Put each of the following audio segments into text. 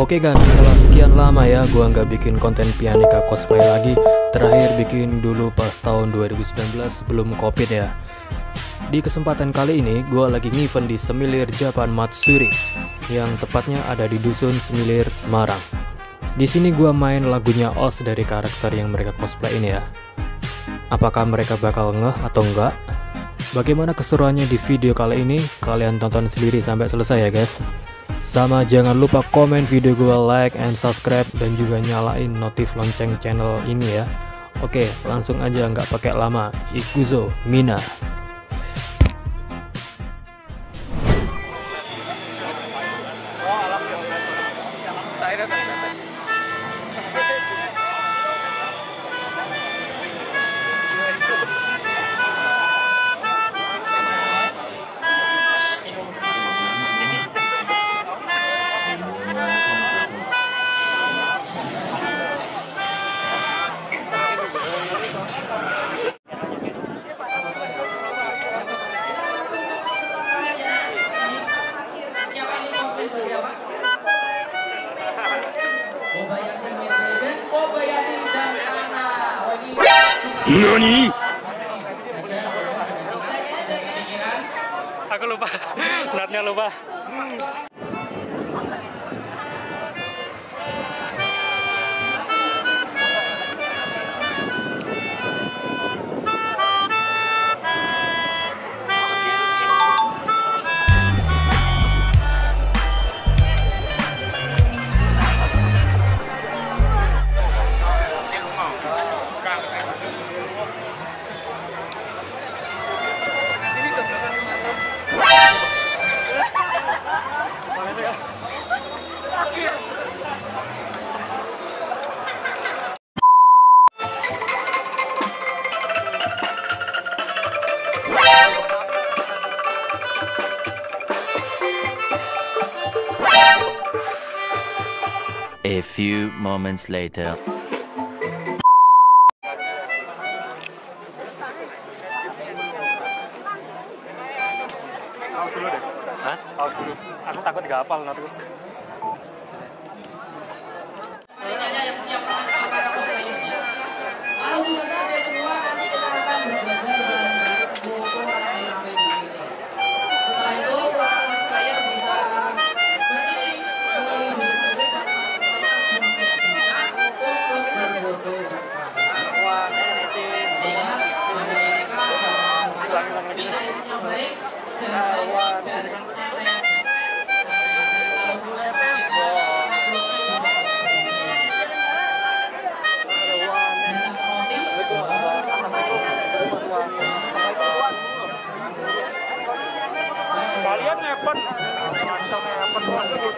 Oke guys, setelah sekian lama ya gua nggak bikin konten pianika cosplay lagi. Terakhir bikin dulu pas tahun 2019 sebelum covid ya. Di kesempatan kali ini gua lagi nge-event di Semilir Japan Matsuri yang tepatnya ada di Dusun Semilir Semarang. Di sini gua main lagunya OS dari karakter yang mereka cosplay ini ya. Apakah mereka bakal ngeh atau enggak? Bagaimana keseruannya di video kali ini? Kalian tonton sendiri sampai selesai ya guys. Sama jangan lupa komen video gue, like and subscribe, dan juga nyalain notif lonceng channel ini ya. Oke, langsung aja nggak pakai lama. Ikuzo Mina. Nani? Aku lupa, natnya lupa. A few moments later. Aus dulu deh. Hah? Aus dulu. Aku takut nggak hafal nanti. Kalian ngepet macam ngepet masuk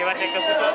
Dewa Jagobuto.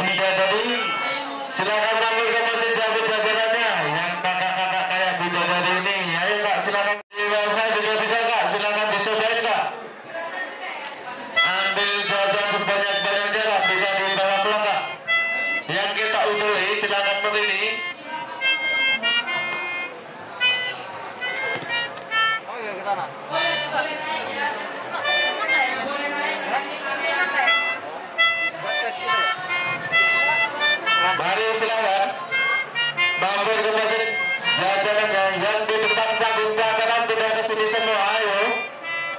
Tidak tadi, silakan ambil ke mesin jabat-jabatannya. Yang kakak-kakak kayak Bunda baru ini, ayo Kak, silakan dewasa juga bisa Kak, silakan dicobain Kak. Ambil jajan sebanyak-banyaknya Kak, bisa dibawa pulang Kak. Yang kita utuli, silakan memilih. Oh iya ke sana. Mari silakan mampir ke mesin jajanannya. Yang di depan panggung ke kanan pindah ke sini semua, ayo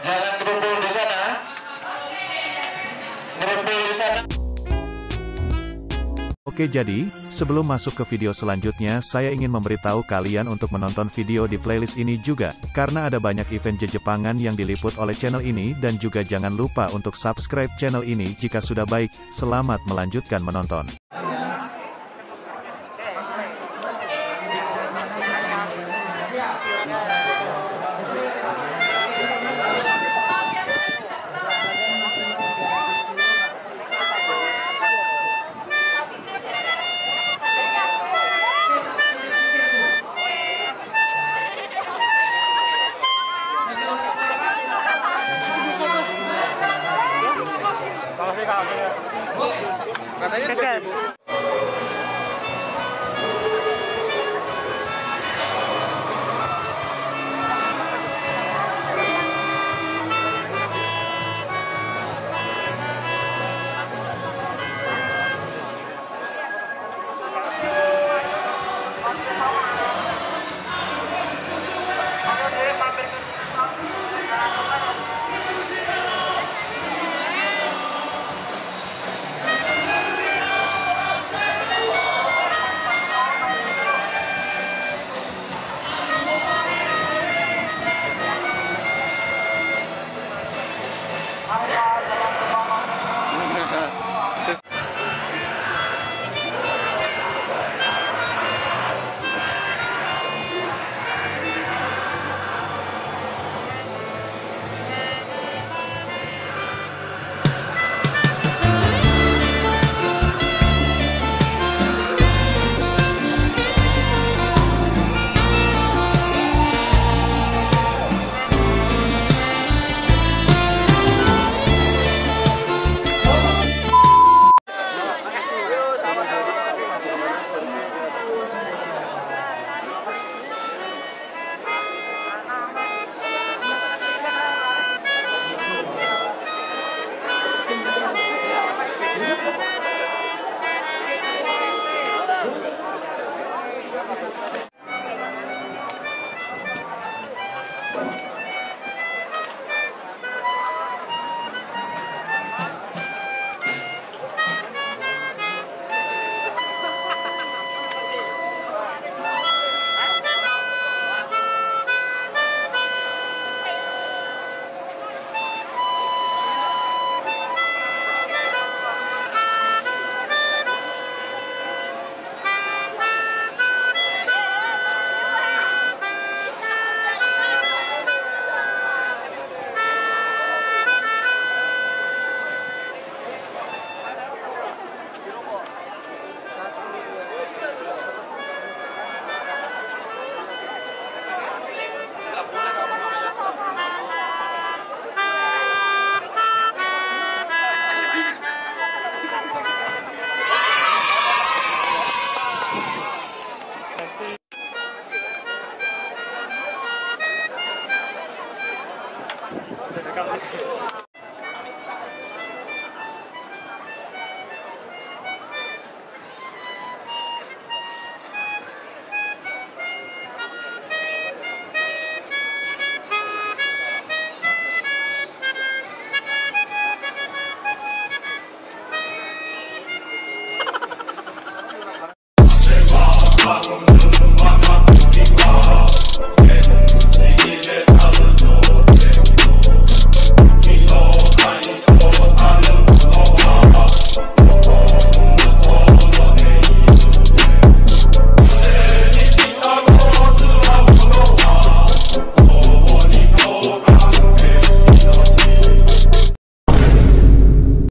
jangan kumpul di sana, kumpul di sana. Oke, jadi sebelum masuk ke video selanjutnya, saya ingin memberitahu kalian untuk menonton video di playlist ini juga, karena ada banyak event Jejepangan yang diliput oleh channel ini, dan juga jangan lupa untuk subscribe channel ini jika sudah. Baik, selamat melanjutkan menonton. Gagal.